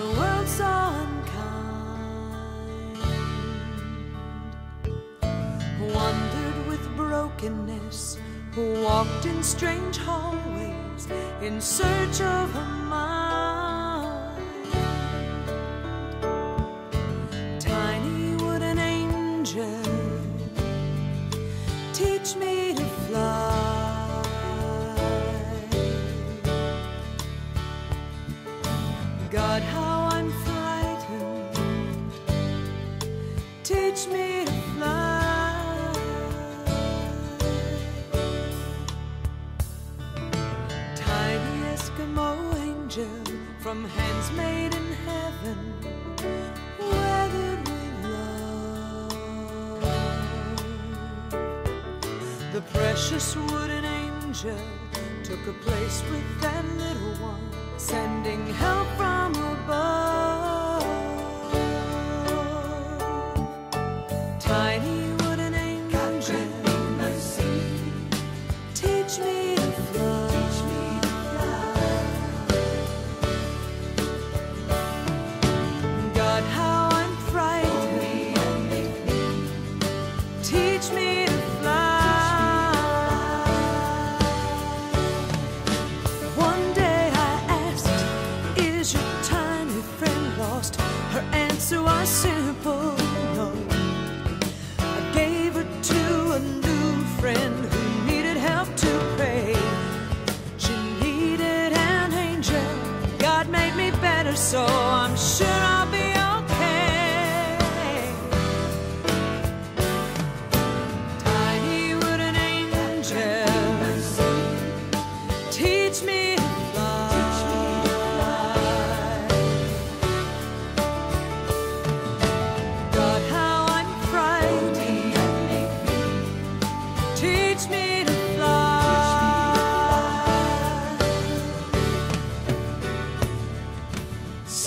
a world so unkind. Wandered with brokenness, walked in strange hallways in search of a mind. Tiny wooden angel, teach me to fly. God, how I'm frightened, teach me to fly. From hands made in heaven, weathered with love. The precious wooden angel took a place with that little one, sending help from above. Tiny wooden angel, teach me to fly. Teach me to fly. One day I asked, is your tiny friend lost? Her answer was simple, no. I gave her to a new friend who needed help to pray. She needed an angel. God made me better, so I'm sure I'll be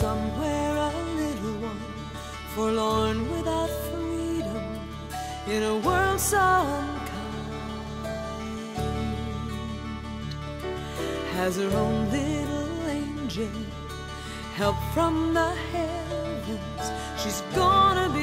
somewhere a little one, forlorn without freedom, in a world so unkind, has her own little angel, help from the heavens. She's gonna be